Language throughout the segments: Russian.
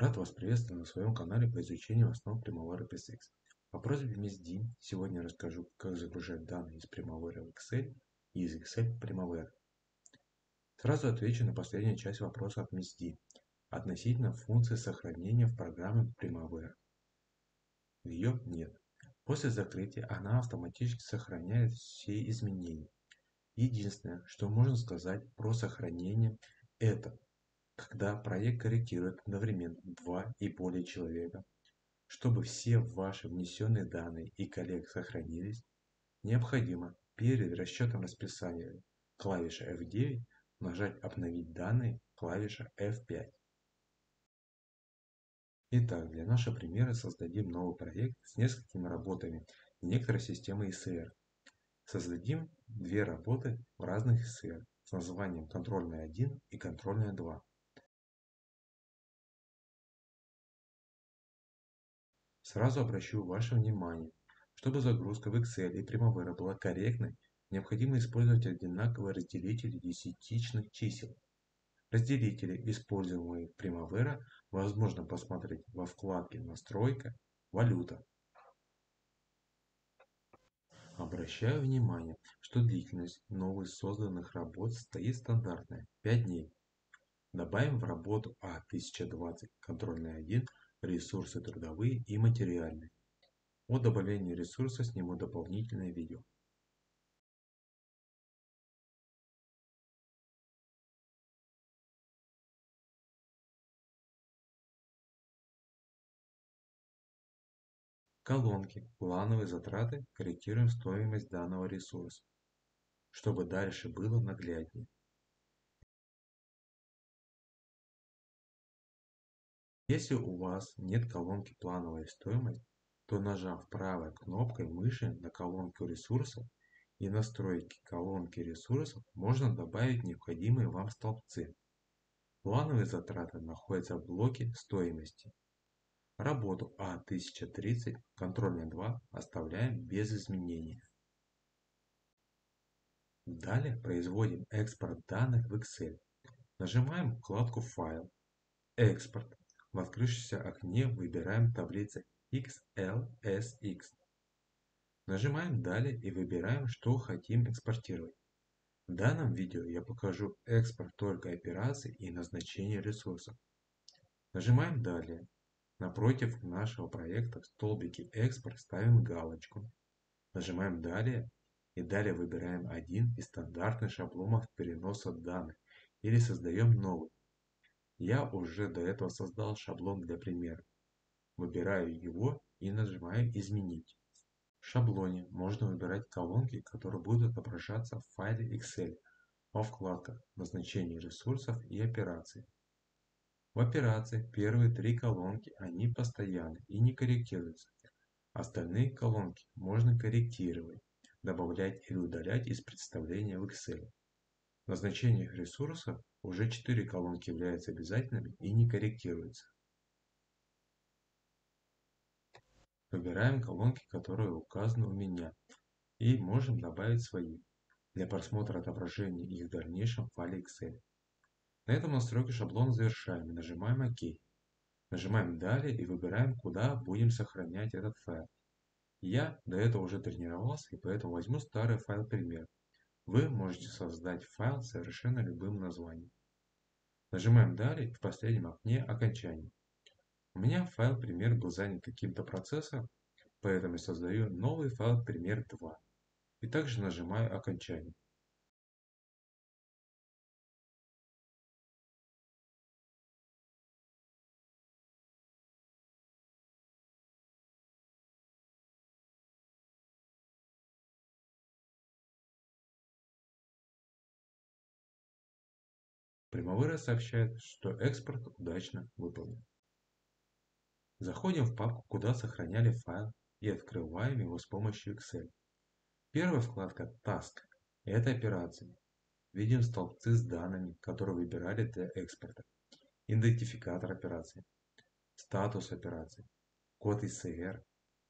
Рад вас приветствовать на своем канале по изучению основ Primavera P6. По просьбе мисти сегодня расскажу, как загружать данные из Primavera в Excel и из Excel в Primavera. Сразу отвечу на последнюю часть вопроса от мисти относительно функции сохранения в программе Primavera. Ее нет. После закрытия она автоматически сохраняет все изменения. Единственное, что можно сказать про сохранение, это когда проект корректирует одновременно 2 и более человека, чтобы все ваши внесенные данные и коллег сохранились, необходимо перед расчетом расписания клавиши F9 нажать «Обновить данные» клавиша F5. Итак, для нашего примера создадим новый проект с несколькими работами в некоторой системе ИСР. Создадим две работы в разных ИСР с названием «Контрольная 1» и «Контрольная 2». Сразу обращу ваше внимание, чтобы загрузка в Excel и Primavera была корректной, необходимо использовать одинаковые разделители десятичных чисел. Разделители, используемые в Primavera, возможно посмотреть во вкладке «Настройка», «Валюта». Обращаю внимание, что длительность новых созданных работ стоит стандартная – 5 дней. Добавим в работу А1020 «Контрольная 1» ресурсы трудовые и материальные. О добавлении ресурса сниму дополнительное видео. Колонки «Плановые затраты» корректируем стоимость данного ресурса, чтобы дальше было нагляднее. Если у вас нет колонки «Плановая стоимость», то нажав правой кнопкой мыши на колонку ресурсов и настройки колонки ресурсов можно добавить необходимые вам столбцы. Плановые затраты находятся в блоке «Стоимости». Работу А1030 «Контрольная 2» оставляем без изменения. Далее производим экспорт данных в Excel. Нажимаем вкладку «Файл», «Экспорт». В открывшемся окне выбираем таблицу XLSX. Нажимаем «Далее» и выбираем, что хотим экспортировать. В данном видео я покажу экспорт только операций и назначение ресурсов. Нажимаем «Далее». Напротив нашего проекта в столбике «Экспорт» ставим галочку. Нажимаем «Далее» и далее выбираем один из стандартных шаблонов переноса данных или создаем новый. Я уже до этого создал шаблон для примера. Выбираю его и нажимаю «Изменить». В шаблоне можно выбирать колонки, которые будут отображаться в файле Excel во вкладках «Назначение ресурсов» и «Операции». В операции первые 3 колонки, они постоянны и не корректируются. Остальные колонки можно корректировать, добавлять или удалять из представления в Excel. В назначениях ресурсов уже 4 колонки являются обязательными и не корректируются. Выбираем колонки, которые указаны у меня, и можем добавить свои, для просмотра отображения их в дальнейшем в файле Excel. На этом настройку шаблона завершаем и нажимаем «Ок». Нажимаем «Далее» и выбираем, куда будем сохранять этот файл. Я до этого уже тренировался, и поэтому возьму старый файл пример. Вы можете создать файл совершенно любым названием. Нажимаем «Далее» и в последнем окне «Окончание». У меня файл пример был занят каким-то процессом, поэтому я создаю новый файл пример 2. И также нажимаю «Окончание». Primavera сообщает, что экспорт удачно выполнен. Заходим в папку, куда сохраняли файл, и открываем его с помощью Excel. Первая вкладка «Task» – это операции. Видим столбцы с данными, которые выбирали для экспорта. Идентификатор операции, статус операции, код ИСР,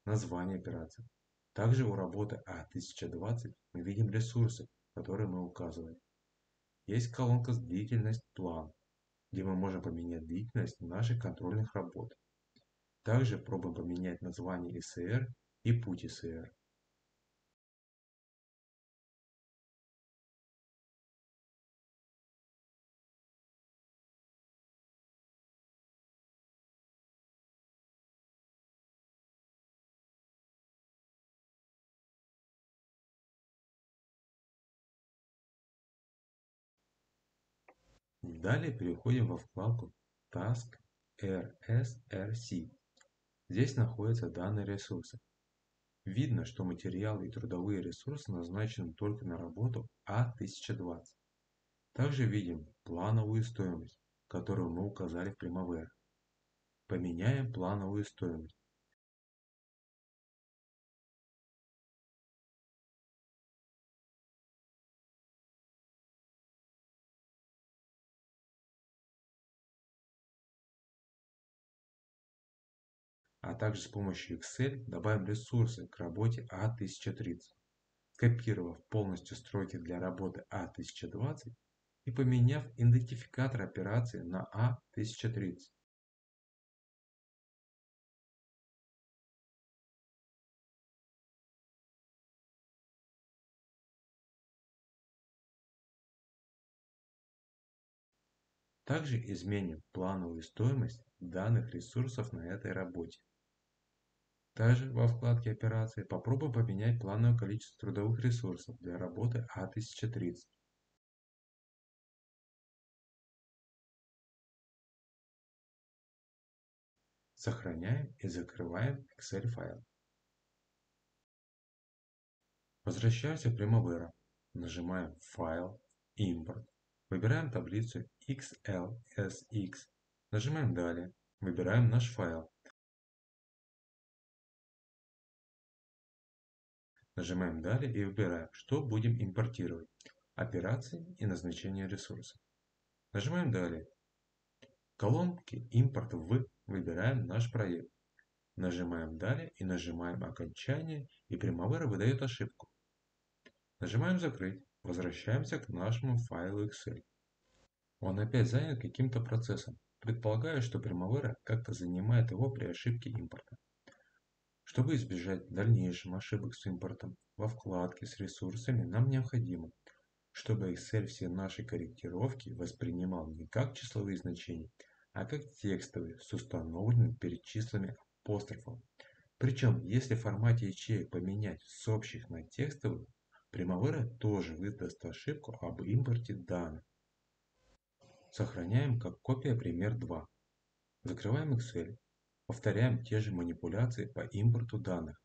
название операции. Также у работы А1020 мы видим ресурсы, которые мы указывали. Есть колонка с длительностью план. где мы можем поменять длительность наших контрольных работ. Также пробуем поменять название ИСР и путь ИСР. Далее переходим во вкладку Task RSRC. Здесь находятся данные ресурса. Видно, что материалы и трудовые ресурсы назначены только на работу А1020. Также видим плановую стоимость, которую мы указали в Primavera. Поменяем плановую стоимость. А также с помощью Excel добавим ресурсы к работе А1030. Скопировав полностью строки для работы А1020 и поменяв идентификатор операции на А1030. Также изменим плановую стоимость данных ресурсов на этой работе. Также во вкладке «Операции» попробуем поменять плановое количество трудовых ресурсов для работы А1030. Сохраняем и закрываем Excel файл. Возвращаемся в Primavera. Нажимаем «Файл», «Импорт». Выбираем таблицу XLSX. Нажимаем «Далее». Выбираем наш файл. Нажимаем «Далее» и выбираем, что будем импортировать, операции и назначение ресурсов. Нажимаем «Далее». В колонке «Импорт в» выбираем наш проект. Нажимаем «Далее» и нажимаем «Окончание», и Primavera выдает ошибку. Нажимаем «Закрыть». Возвращаемся к нашему файлу Excel. Он опять занят каким-то процессом. Предполагаю, что Primavera как-то занимает его при ошибке импорта. Чтобы избежать дальнейших ошибок с импортом, во вкладке с ресурсами нам необходимо, чтобы Excel все наши корректировки воспринимал не как числовые значения, а как текстовые с установленными перед числами апострофом. Причем, если в формате ячеек поменять с общих на текстовых, Primavera тоже выдаст ошибку об импорте данных. Сохраняем как копия пример 2. Закрываем Excel. Повторяем те же манипуляции по импорту данных.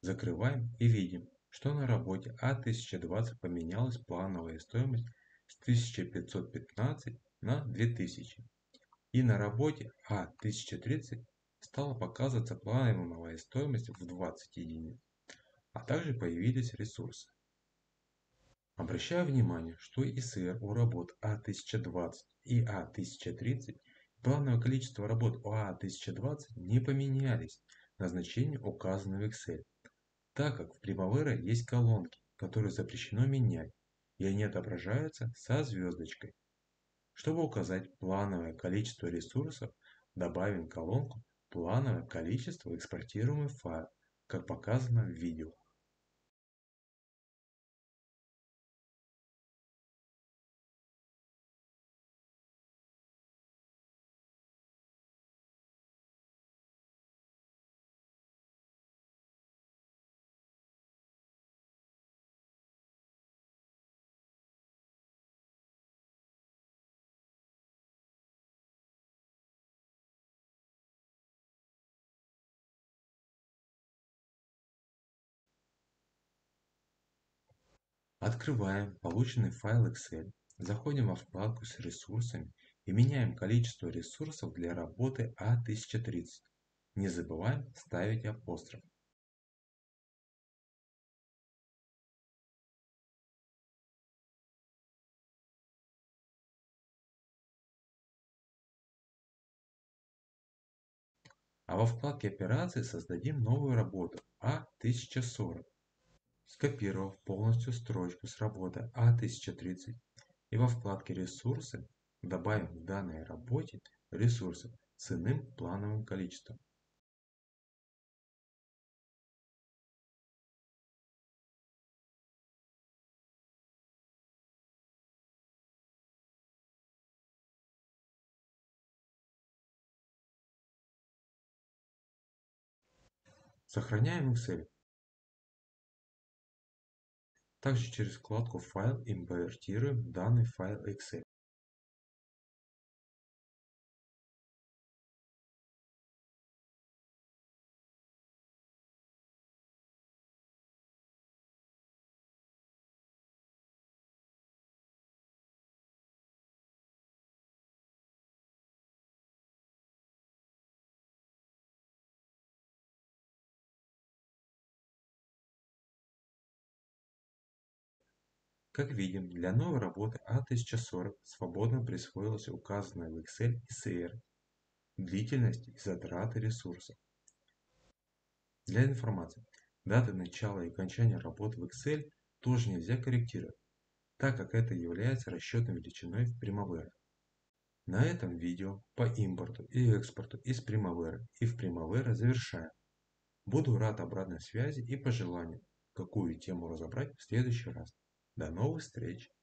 Закрываем и видим, что на работе А1020 поменялась плановая стоимость с 1515 на 2000. И на работе А1030 стала показываться плановая стоимость в 20 единиц, а также появились ресурсы. Обращаю внимание, что ИСР у работ А1020 и А1030 и плановое количество работ у А1020 не поменялись на значения, указанные в Excel, так как в Primavera есть колонки, которые запрещено менять, и они отображаются со звездочкой. Чтобы указать плановое количество ресурсов, добавим колонку «Плановое количество экспортируемых файлов», как показано в видео. Открываем полученный файл Excel, заходим во вкладку с ресурсами и меняем количество ресурсов для работы А1030. Не забываем ставить апостроф. А во вкладке операции создадим новую работу А1040. Скопировав полностью строчку с работы А1030 и во вкладке «Ресурсы» добавим к данной работе ресурсы с иным плановым количеством. Сохраняем Excel. Также через вкладку «Файл» импортируем данный файл Excel. Как видим, для новой работы А1040 свободно присвоилась указанная в Excel ИСР, длительность и затраты ресурсов. Для информации, даты начала и окончания работы в Excel тоже нельзя корректировать, так как это является расчетной величиной в Primavera. На этом видео по импорту и экспорту из Primavera и в Primavera завершаем. Буду рад обратной связи и пожеланиям, какую тему разобрать в следующий раз. До новых встреч!